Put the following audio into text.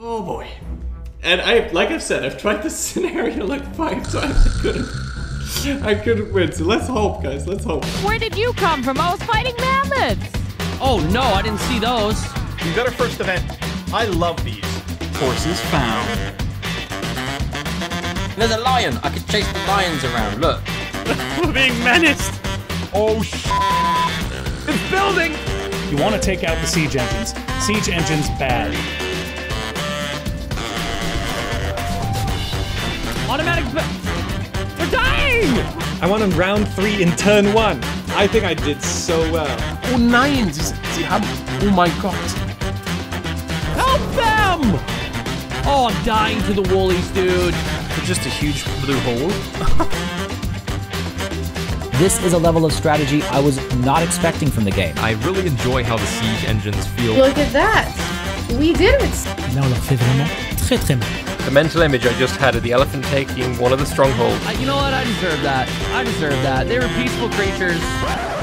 Oh boy. And I, like I've said, I've tried this scenario like 5 times. I couldn't win. So let's hope, guys. Let's hope. Where did you come from? I was fighting mammoths. Oh no, I didn't see those. You got our first event. I love these. Horses found. There's a lion. I could chase the lions around. Look. We're being menaced. Oh sh! It's building. You want to take out the siege engines. Siege engines bad. Automatic. We're dying! I won on round 3 in turn 1. I think I did so well. Oh, nines! Oh my god! Help them! Oh, I'm dying to the woolies, dude. They're just a huge blue hole. This is a level of strategy I was not expecting from the game. I really enjoy how the siege engines feel. Look at that! We did it! Là, on l'a fait vraiment très très mal. The mental image I just had of the elephant taking one of the strongholds. You know what? I deserve that. They were peaceful creatures.